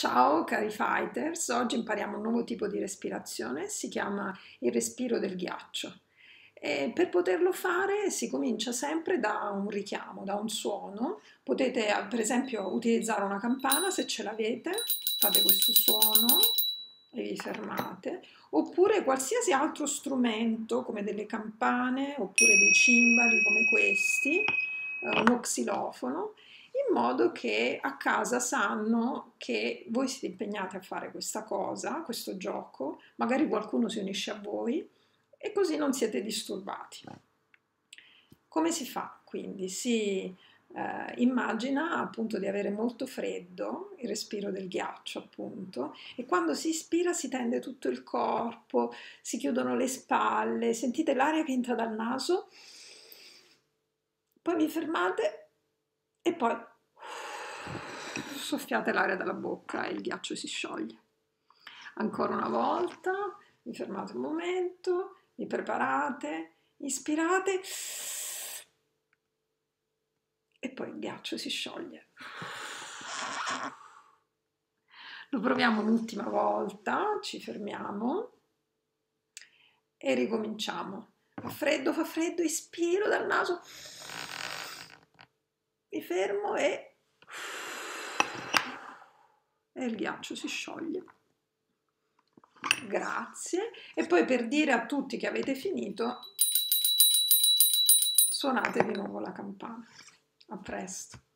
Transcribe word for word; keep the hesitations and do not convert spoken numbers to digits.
Ciao cari fighters, oggi impariamo un nuovo tipo di respirazione, si chiama il respiro del ghiaccio. E per poterlo fare si comincia sempre da un richiamo, da un suono. Potete per esempio utilizzare una campana se ce l'avete, fate questo suono e vi fermate, oppure qualsiasi altro strumento come delle campane oppure dei cimbali come questi, uno xilofono, in modo che a casa sanno che voi siete impegnati a fare questa cosa, questo gioco, magari qualcuno si unisce a voi e così non siete disturbati. Come si fa? Quindi si eh, immagina appunto di avere molto freddo, il respiro del ghiaccio appunto, e quando si ispira si tende tutto il corpo, si chiudono le spalle, sentite l'aria che entra dal naso, poi vi fermate e poi soffiate l'aria dalla bocca e il ghiaccio si scioglie. Ancora una volta, vi fermate un momento, vi preparate, inspirate e poi il ghiaccio si scioglie. Lo proviamo un'ultima volta, ci fermiamo e ricominciamo. Fa freddo, fa freddo, ispiro dal naso, mi fermo e, e il ghiaccio si scioglie. Grazie. E poi per dire a tutti che avete finito, suonate di nuovo la campana. A presto.